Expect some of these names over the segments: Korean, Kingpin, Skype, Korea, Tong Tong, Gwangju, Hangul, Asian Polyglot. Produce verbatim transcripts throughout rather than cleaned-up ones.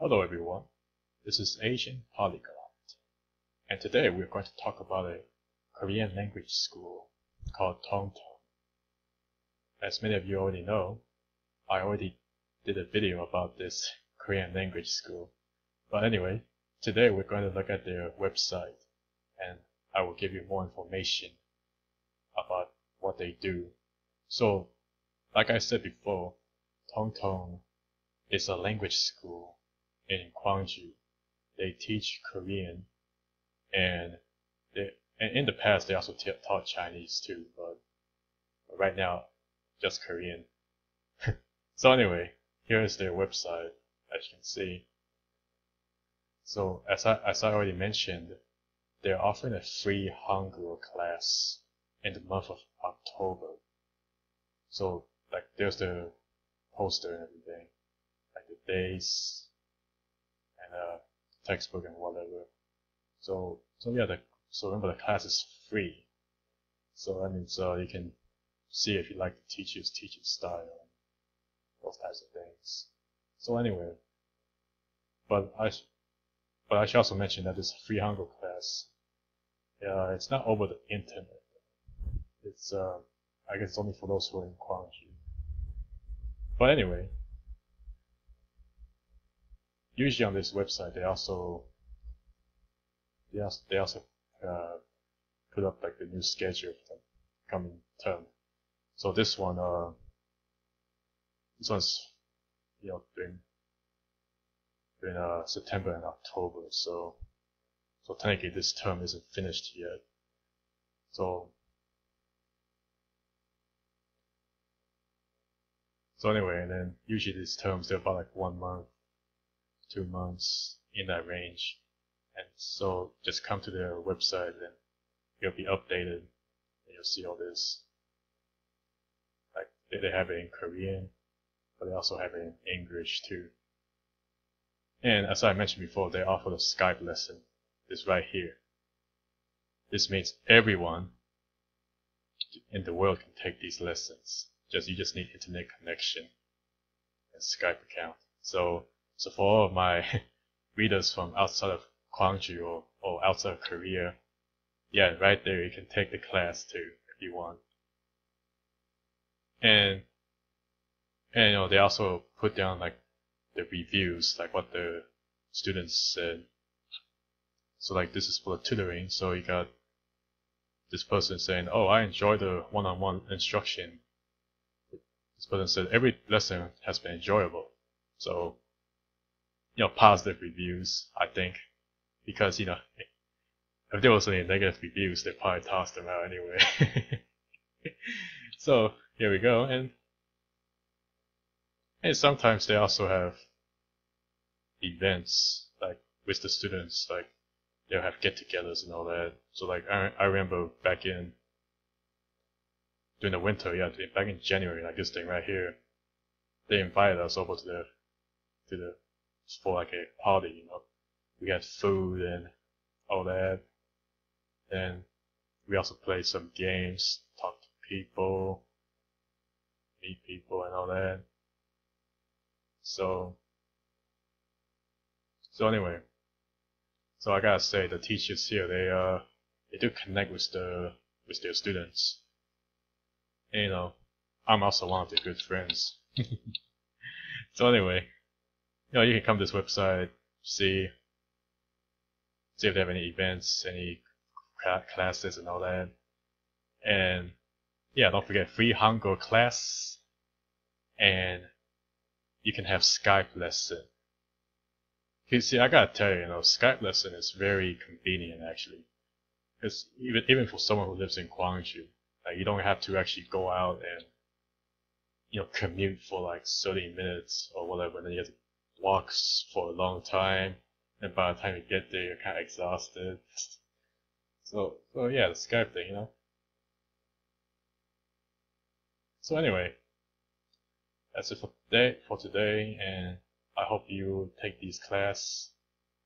Hello everyone, this is Asian Polyglot, and today we're going to talk about a Korean language school called Tong Tong. As many of you already know, I already did a video about this Korean language school. But anyway, today we're going to look at their website, and I will give you more information about what they do. So, like I said before, Tong Tong is a language school in Gwangju. They teach Korean, and, they, and in the past they also taught Chinese too, but, but right now just Korean. So anyway, here is their website, as you can see. So as I as I already mentioned, they're offering a free Hangul class in the month of October. So like there's the poster and everything, like the days, Uh, textbook and whatever. So so yeah, the, so remember the class is free. So that means uh, you can see if you like the teacher's teaching style and those types of things. So anyway, but I but I should also mention that this free Hangul class, uh, it's not over the internet. It's uh, I guess only for those who are in Gwangju. But anyway. Usually on this website, they also they also, they also uh, put up like the new schedule for the coming term. So this one, uh, this one's you know during during uh, September and October. So so technically this term isn't finished yet. So so anyway, and then usually these terms they're about like one month. Two months in that range, and so just come to their website and you'll be updated and you'll see all this. Like they have it in Korean, but they also have it in English too. And as I mentioned before, they offer a Skype lesson. It's right here. This means everyone in the world can take these lessons. Just you just need internet connection and Skype account. So So for all of my readers from outside of Gwangju or, or outside of Korea, yeah, right there you can take the class too if you want. And and you know they also put down like the reviews, like what the students said. So like this is for the tutoring, so you got this person saying, "Oh, I enjoy the one-on-one instruction." This person said every lesson has been enjoyable. So you know, positive reviews, I think, because, you know, if there was any negative reviews, they'd probably toss them out anyway. So, here we go, and, and sometimes they also have events, like, with the students, like, they'll have get-togethers and all that. So, like, I, I remember back in, during the winter, yeah, back in January, like this thing right here, they invited us over to the, to the, for like a party, you know, we had food and all that, and we also played some games, talked to people, meet people and all that. So, so anyway, so I gotta say the teachers here, they uh, they do connect with the with their students. And, you know, I'm also one of their good friends. So anyway. You know, you can come to this website, see, see if they have any events, any classes and all that. And yeah, don't forget free Hangul class, and you can have Skype lesson. You see, I gotta tell you, you know, Skype lesson is very convenient actually, because even even for someone who lives in Gwangju, like you don't have to actually go out and you know commute for like thirty minutes or whatever, and then you have to walks for a long time, and by the time you get there, you're kind of exhausted. So, so yeah, the Skype thing, you know. So anyway, that's it for today. For today, and I hope you take these class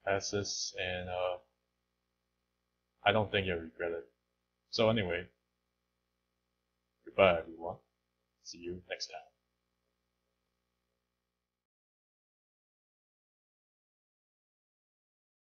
classes, and uh, I don't think you'll regret it. So anyway, goodbye everyone. See you next time.